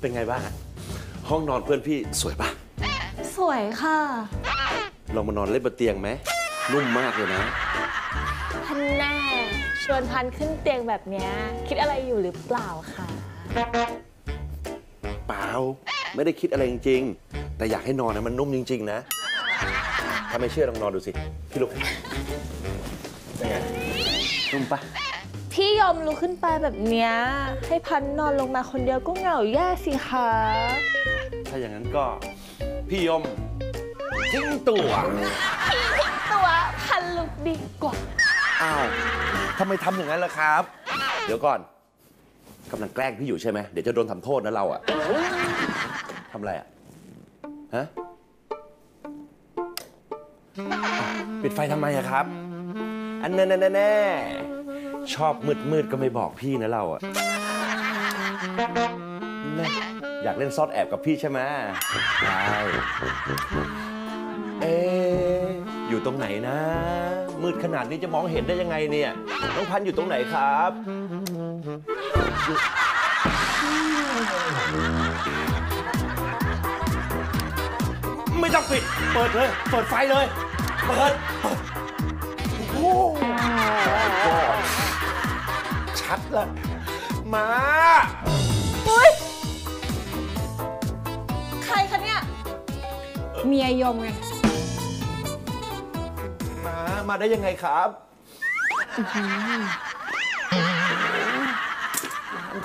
เป็นไงบ้างห้องนอนเพื่อนพี่สวยปะสวยค่ะเรามานอนเล่นบนเตียงไหมนุ่มมากเลยนะพันแน่ชวนพันขึ้นเตียงแบบนี้คิดอะไรอยู่หรือเปล่าคะเปล่าไม่ได้คิดอะไรจริงๆแต่อยากให้นอนนะมันนุ่มจริงๆนะถ้าไม่เชื่อลองนอนดูสิพี่ลุกเป็นไงนุ่มปะพี่ยอมลุกขึ้นไปแบบนี้ให้พันนอนลงมาคนเดียวก็เหงาแย่สิคะถ้าอย่างนั้นก็พี่ยอมทิ้งตัวพันลุกดีกว่าอ้าวทำไมทำอย่างนั้นล่ะครับเดี๋ยวก่อนกำลังแกล้งพี่อยู่ใช่ไหมเดี๋ยวจะโดนทำโทษนะเราอะทำอะไรอะฮะปิดไฟทำไมอะครับอันนั้นแน่ชอบมืดๆก็ไม่บอกพี่นะเราอะอยากเล่นซ่อนแอบกับพี่ใช่ไหมใช่อยู่ตรงไหนนะมืดขนาดนี้จะมองเห็นได้ยังไงเนี่ยน้องพันอยู่ตรงไหนครับไม่ต้องปิดเปิดเลยเปิดไฟเลยเปิดโอ้ชัดละมาอุ้ยใครคะเนี่ยเมียยมไงมาได้ยังไงครับ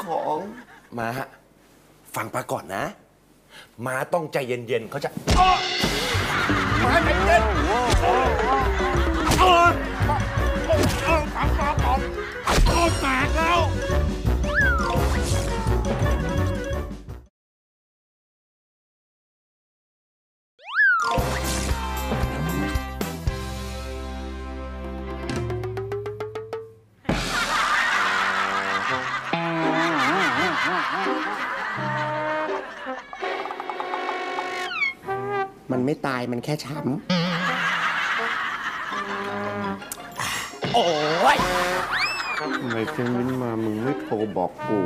ของมาฟังปาก่อนนะมาต้องใจเย็นๆเขาจะมาใจเย็นฟังปาก่อนแตกแล้วมันไม่ตายมันแค่ช้ำโอ้ยทำไมเพิ่งวินมามึงไม่โทรบอกกู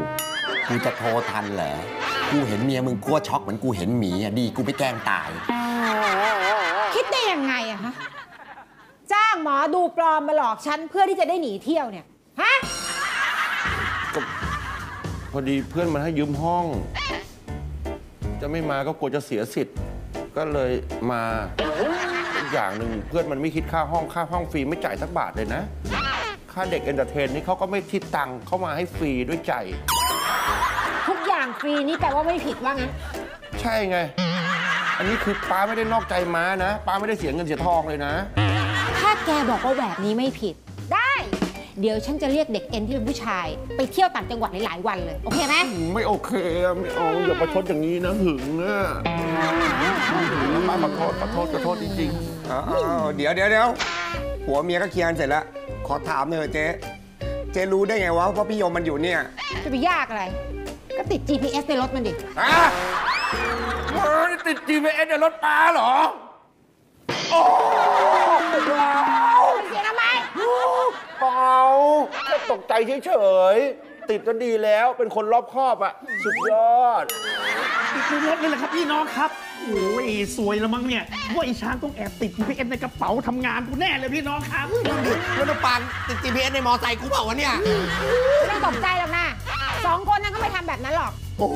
กูจะโทรทันเหรอกูเห็นเมียมึงกลัวช็อกเหมือนกูเห็นหมีอ่ะดีกูไปแกล้งตายคิดได้ยังไงอะฮะจ้างหมอดูปลอมมาหลอกฉันเพื่อที่จะได้หนีเที่ยวเนี่ยฮะพอดีเพื่อนมันให้ยืมห้องจะไม่มาก็กลัวจะเสียสิทธิ์ก็เลยมาอย่างหนึ่งเพื่อนมันไม่คิดค่าห้องฟรีไม่จ่ายสักบาทเลยนะค่าเด็กเอนเตอร์เทนนี่เขาก็ไม่คิดตังค์เข้ามาให้ฟรีด้วยใจทุกอย่างฟรีนี่แต่ว่าไม่ผิดว่างั้นใช่ไงอันนี้คือป้าไม่ได้นอกใจม้านะป้าไม่ได้เสียเงินเสียทองเลยนะถ้าแกบอกว่าแบบนี้ไม่ผิดได้เดี๋ยวฉันจะเรียกเด็กเอ็นที่เป็นผู้ชายไปเที่ยวต่างจังหวัดหลายวันเลยโอเคไหมไม่โอเคไม่เอาอย่าประชดอย่างนี้นะหึงนะมาขอโทษจริงๆเดี๋ยวผัวเมียก็เคลียร์เสร็จแล้วขอถามหน่อยเจ๊รู้ได้ไงวะว่าพี่ยมมันอยู่เนี่ยจะไปยากอะไรก็ติด GPS ในรถมันดิติด GPS ในรถป้าเหรอโอ้เสียทำไมเปล่าตกใจเฉยๆติดก็ดีแล้วเป็นคนรอบคอบอะสุดยอดติดในรถนี่แหละครับพี่น้องครับโอ้ยสวยละมั้งเนี่ยว่าไอ้ช้างต้องแอบติด GPS ในกระเป๋าทำงานกูแน่เลยพี่น้องครับแล้วน้ำปังติด GPS ในมอไซค์กูเปล่าวะเนี่ยไม่ต้องตกใจหรอกนะสองคนนั้นก็ไม่ทำแบบนั้นหรอกโอ้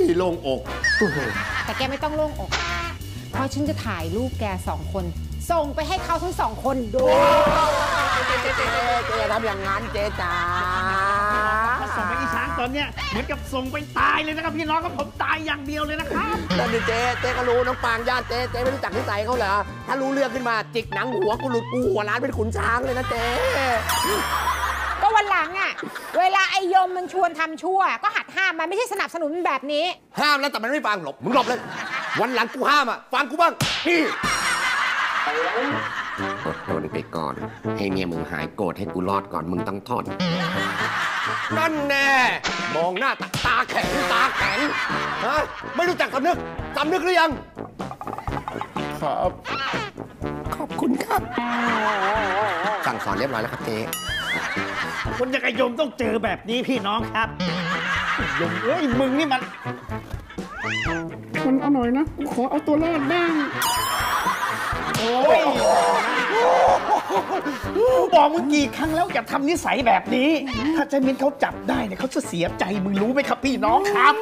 ยโล่งอกแต่แกไม่ต้องโล่งอกเพราะฉันจะถ่ายรูปแกสองคนส่งไปให้เขาทั้งสองคนดูเจ๊ทำอย่างนั้นเจ๊จ๋าส่งไปอีช้างตอนเนี้ยเหมือนกับส่งไปตายเลยนะครับพี่น้องกับผมตายอย่างเดียวเลยนะครับแต่เจ๊ก็รู้น้องปางญาติเจ๊ไม่รู้จักนิสัยเขาเหรอถ้ารู้เรื่องขึ้นมาจิกหนังหัวกูหลุดกูหัวล้านเป็นขุนช้างเลยนะเจ๊ก็วันหลังอ่ะเวลาไอ้ยมมันชวนทำชั่วก็หัดห้ามมันไม่ใช่สนับสนุนแบบนี้ห้ามแล้วแต่มันไม่ฟังหลบมึงหลบเลยวันหลังกูห้ามอ่ะฟังกูบ้างพี่อดทนไปก่อนให้เมียมึงหายโกรธให้กูรอดก่อนมึงต้องทนนั่นแน่มองหน้าตาแข็งฮะไม่รู้จักสำนึกหรือยังครับขอบคุณครับสั่งสอนเรียบร้อยแล้วครับเจ๊ คนอย่างไอ้ยมต้องเจอแบบนี้พี่น้องครับยมเอ้ยมึงนี่มันเอาหน่อยนะขอเอาตัวรอดบ้างโอ้ยบอกมึงกี่ครั้งแล้วอย่าทำนิสัยแบบนี้ถ้าเจมินเขาจับได้เนี่ยเขาจะเสียใจมึงรู้ไหมครับพี่น้องครับ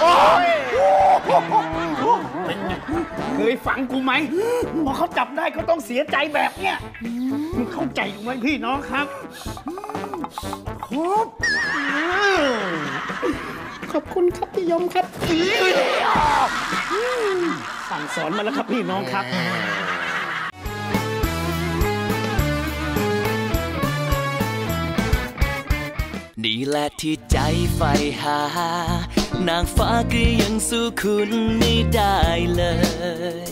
โอ้ยเคยฟังกูไหมพอเขาจับได้เขาต้องเสียใจแบบเนี้ยมึงเข้าใจกูไหมพี่น้องครับขอบคุณครับพี่ยมครับสั่งสอนมาแล้วครับพี่น้องครับนี่แหละที่ใจใฝ่หานางฟ้าก็ยังสู้คุณไม่ได้เลย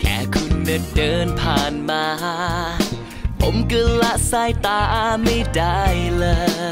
แค่คุณเดินผ่านมาผมก็ละสายตาไม่ได้เลย